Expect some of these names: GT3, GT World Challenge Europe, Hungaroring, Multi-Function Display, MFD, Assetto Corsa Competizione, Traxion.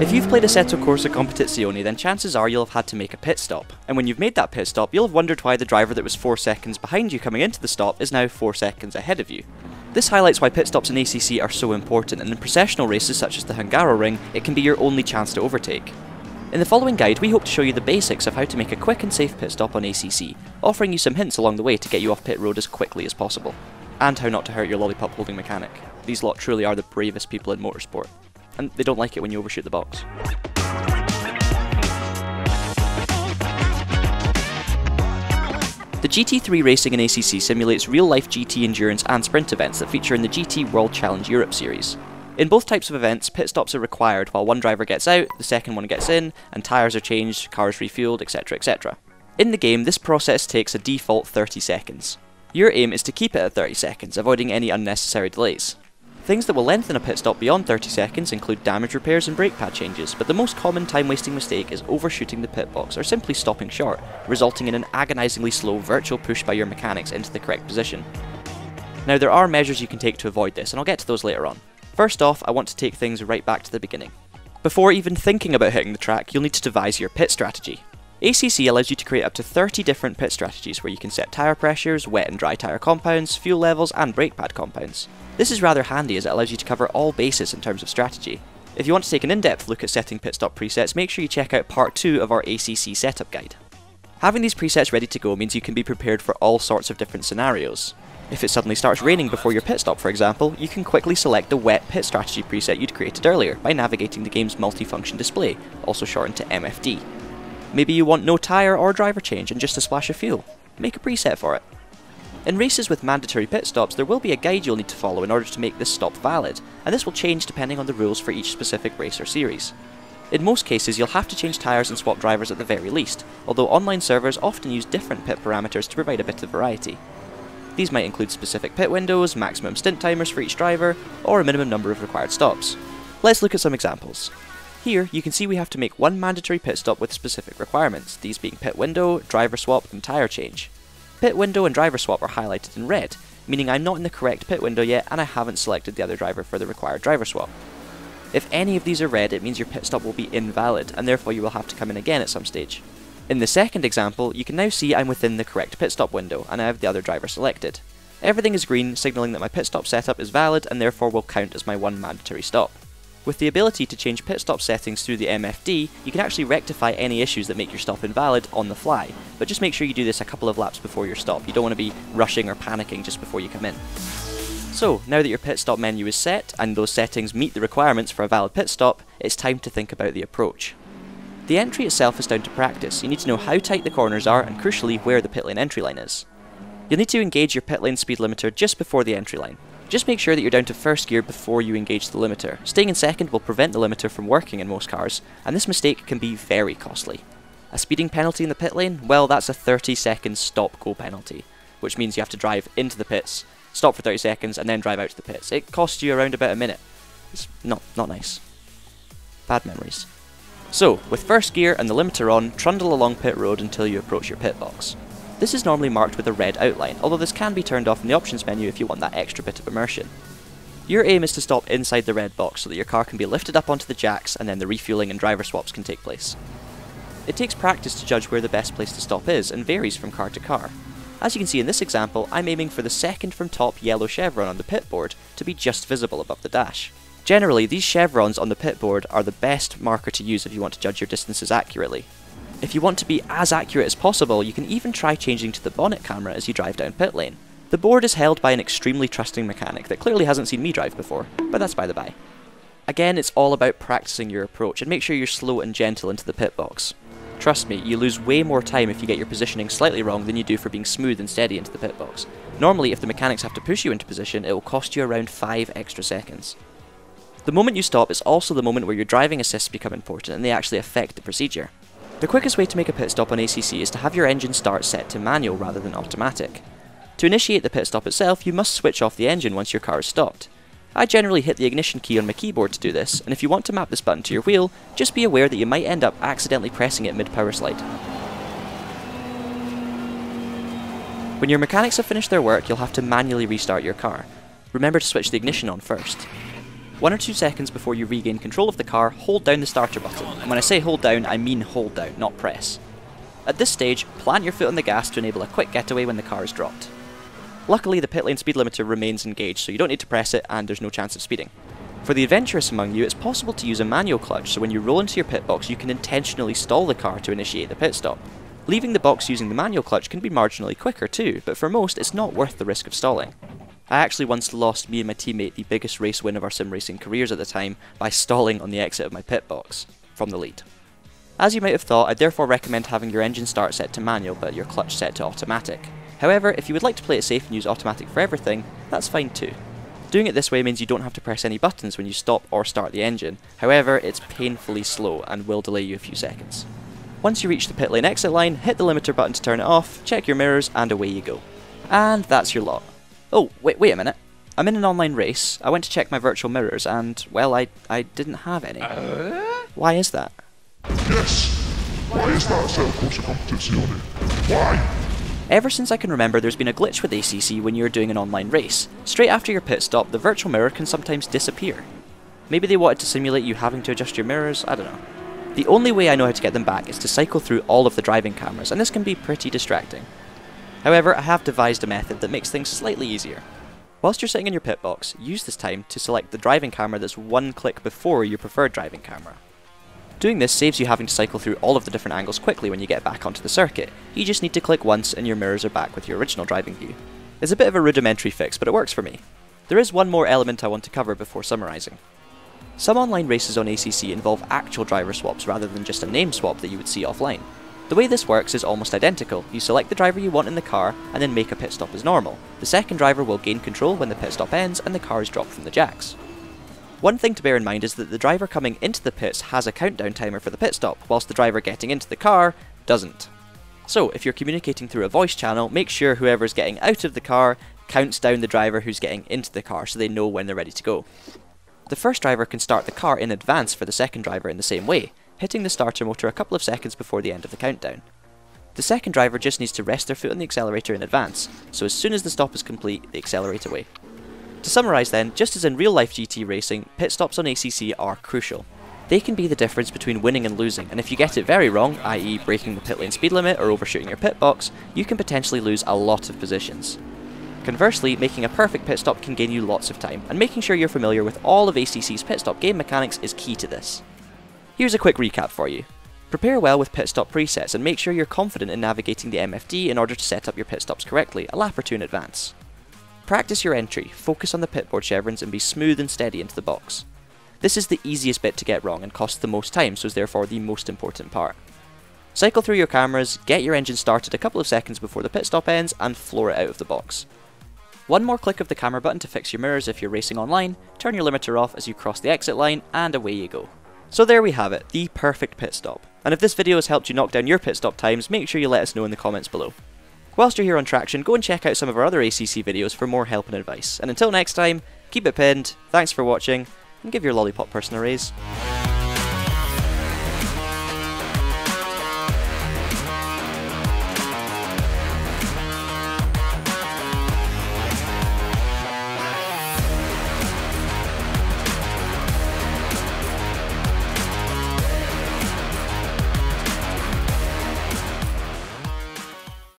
If you've played Assetto Corsa Competizione, then chances are you'll have had to make a pit stop. And when you've made that pit stop, you'll have wondered why the driver that was 4 seconds behind you coming into the stop is now 4 seconds ahead of you. This highlights why pit stops in ACC are so important, and in processional races such as the Hungaroring, it can be your only chance to overtake. In the following guide, we hope to show you the basics of how to make a quick and safe pit stop on ACC, offering you some hints along the way to get you off pit road as quickly as possible, and how not to hurt your lollipop holding mechanic. These lot truly are the bravest people in motorsport, and they don't like it when you overshoot the box. The GT3 racing in ACC simulates real-life GT endurance and sprint events that feature in the GT World Challenge Europe series. In both types of events, pit stops are required while one driver gets out, the second one gets in, and tyres are changed, cars refuelled, etc, etc. In the game, this process takes a default 30 seconds. Your aim is to keep it at 30 seconds, avoiding any unnecessary delays. Things that will lengthen a pit stop beyond 30 seconds include damage repairs and brake pad changes, but the most common time-wasting mistake is overshooting the pit box or simply stopping short, resulting in an agonisingly slow virtual push by your mechanics into the correct position. Now, there are measures you can take to avoid this, and I'll get to those later on. First off, I want to take things right back to the beginning. Before even thinking about hitting the track, you'll need to devise your pit strategy. ACC allows you to create up to 30 different pit strategies where you can set tyre pressures, wet and dry tyre compounds, fuel levels and brake pad compounds. This is rather handy as it allows you to cover all bases in terms of strategy. If you want to take an in-depth look at setting pit stop presets, make sure you check out part 2 of our ACC setup guide. Having these presets ready to go means you can be prepared for all sorts of different scenarios. If it suddenly starts raining before your pit stop, for example, you can quickly select the wet pit strategy preset you'd created earlier by navigating the game's multi-function display, also shortened to MFD. Maybe you want no tyre or driver change and just a splash of fuel. Make a preset for it. In races with mandatory pit stops, there will be a guide you'll need to follow in order to make this stop valid, and this will change depending on the rules for each specific race or series. In most cases, you'll have to change tyres and swap drivers at the very least, although online servers often use different pit parameters to provide a bit of variety. These might include specific pit windows, maximum stint timers for each driver, or a minimum number of required stops. Let's look at some examples. Here, you can see we have to make one mandatory pit stop with specific requirements, these being pit window, driver swap, and tyre change. Pit window and driver swap are highlighted in red, meaning I'm not in the correct pit window yet and I haven't selected the other driver for the required driver swap. If any of these are red, it means your pit stop will be invalid, and therefore you will have to come in again at some stage. In the second example, you can now see I'm within the correct pit stop window, and I have the other driver selected. Everything is green, signalling that my pit stop setup is valid and therefore will count as my one mandatory stop. With the ability to change pit stop settings through the MFD, you can actually rectify any issues that make your stop invalid on the fly, but just make sure you do this a couple of laps before your stop. You don't want to be rushing or panicking just before you come in. So, now that your pit stop menu is set, and those settings meet the requirements for a valid pit stop, it's time to think about the approach. The entry itself is down to practice. You need to know how tight the corners are and crucially where the pit lane entry line is. You'll need to engage your pit lane speed limiter just before the entry line. Just make sure that you're down to first gear before you engage the limiter. Staying in second will prevent the limiter from working in most cars, and this mistake can be very costly. A speeding penalty in the pit lane? Well, that's a 30-second stop-go penalty, which means you have to drive into the pits, stop for 30 seconds, and then drive out to the pits. It costs you around about a minute. It's not nice. Bad memories. So, with first gear and the limiter on, trundle along pit road until you approach your pit box. This is normally marked with a red outline, although this can be turned off in the options menu if you want that extra bit of immersion. Your aim is to stop inside the red box so that your car can be lifted up onto the jacks and then the refuelling and driver swaps can take place. It takes practice to judge where the best place to stop is and varies from car to car. As you can see in this example, I'm aiming for the second from top yellow chevron on the pit board to be just visible above the dash. Generally, these chevrons on the pit board are the best marker to use if you want to judge your distances accurately. If you want to be as accurate as possible, you can even try changing to the bonnet camera as you drive down pit lane. The board is held by an extremely trusting mechanic that clearly hasn't seen me drive before, but that's by the by. Again, it's all about practicing your approach and make sure you're slow and gentle into the pit box. Trust me, you lose way more time if you get your positioning slightly wrong than you do for being smooth and steady into the pit box. Normally, if the mechanics have to push you into position, it will cost you around 5 extra seconds. The moment you stop is also the moment where your driving assists become important and they actually affect the procedure. The quickest way to make a pit stop on ACC is to have your engine start set to manual rather than automatic. To initiate the pit stop itself, you must switch off the engine once your car is stopped. I generally hit the ignition key on my keyboard to do this, and if you want to map this button to your wheel, just be aware that you might end up accidentally pressing it mid-power slide. When your mechanics have finished their work, you'll have to manually restart your car. Remember to switch the ignition on first. 1 or 2 seconds before you regain control of the car, hold down the starter button, and when I say hold down, I mean hold down, not press. At this stage, plant your foot on the gas to enable a quick getaway when the car is dropped. Luckily, the pit lane speed limiter remains engaged, so you don't need to press it and there's no chance of speeding. For the adventurous among you, it's possible to use a manual clutch, so when you roll into your pit box you can intentionally stall the car to initiate the pit stop. Leaving the box using the manual clutch can be marginally quicker too, but for most it's not worth the risk of stalling. I actually once lost me and my teammate the biggest race win of our sim racing careers at the time by stalling on the exit of my pit box, from the lead. As you might have thought, I'd therefore recommend having your engine start set to manual but your clutch set to automatic. However, if you would like to play it safe and use automatic for everything, that's fine too. Doing it this way means you don't have to press any buttons when you stop or start the engine, however it's painfully slow and will delay you a few seconds. Once you reach the pit lane exit line, hit the limiter button to turn it off, check your mirrors and away you go. And that's your lot. Oh, wait a minute. I'm in an online race, I went to check my virtual mirrors and, well, I didn't have any. Why is that? Yes! Why is that Assetto Corsa Competizione? Why? Ever since I can remember, there's been a glitch with ACC when you're doing an online race. Straight after your pit stop, the virtual mirror can sometimes disappear. Maybe they wanted to simulate you having to adjust your mirrors, I don't know. The only way I know how to get them back is to cycle through all of the driving cameras, and this can be pretty distracting. However, I have devised a method that makes things slightly easier. Whilst you're sitting in your pit box, use this time to select the driving camera that's one click before your preferred driving camera. Doing this saves you having to cycle through all of the different angles quickly when you get back onto the circuit. You just need to click once and your mirrors are back with your original driving view. It's a bit of a rudimentary fix, but it works for me. There is one more element I want to cover before summarising. Some online races on ACC involve actual driver swaps rather than just a name swap that you would see offline. The way this works is almost identical. You select the driver you want in the car and then make a pit stop as normal. The second driver will gain control when the pit stop ends and the car is dropped from the jacks. One thing to bear in mind is that the driver coming into the pits has a countdown timer for the pit stop, whilst the driver getting into the car doesn't. So, if you're communicating through a voice channel, make sure whoever's getting out of the car counts down the driver who's getting into the car so they know when they're ready to go. The first driver can start the car in advance for the second driver in the same way, hitting the starter motor a couple of seconds before the end of the countdown. The second driver just needs to rest their foot on the accelerator in advance, so as soon as the stop is complete, they accelerate away. To summarise then, just as in real life GT racing, pit stops on ACC are crucial. They can be the difference between winning and losing, and if you get it very wrong, i.e. breaking the pit lane speed limit or overshooting your pit box, you can potentially lose a lot of positions. Conversely, making a perfect pit stop can gain you lots of time, and making sure you're familiar with all of ACC's pit stop game mechanics is key to this. Here's a quick recap for you. Prepare well with pit stop presets and make sure you're confident in navigating the MFD in order to set up your pit stops correctly, a lap or two in advance. Practice your entry, focus on the pitboard chevrons and be smooth and steady into the box. This is the easiest bit to get wrong and costs the most time, so is therefore the most important part. Cycle through your cameras, get your engine started a couple of seconds before the pit stop ends and floor it out of the box. One more click of the camera button to fix your mirrors if you're racing online, turn your limiter off as you cross the exit line and away you go. So there we have it, the perfect pit stop. And if this video has helped you knock down your pit stop times, make sure you let us know in the comments below. Whilst you're here on Traxion, go and check out some of our other ACC videos for more help and advice. And until next time, keep it pinned, thanks for watching, and give your lollipop person a raise.